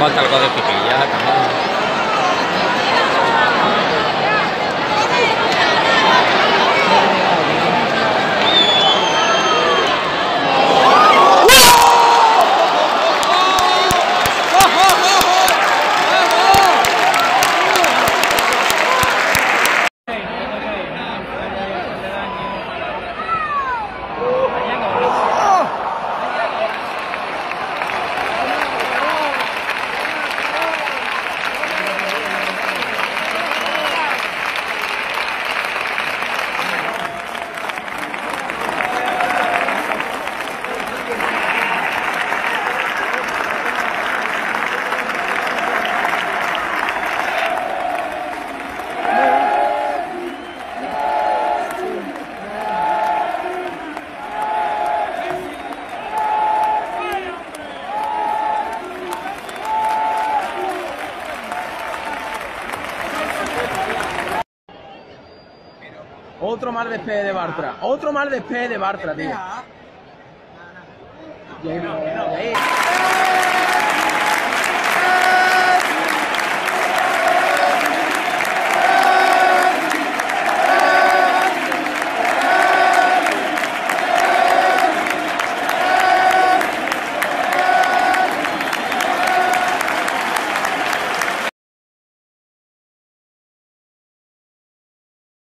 falta algo de piquilla también. Otro mal despeje de Bartra, tío.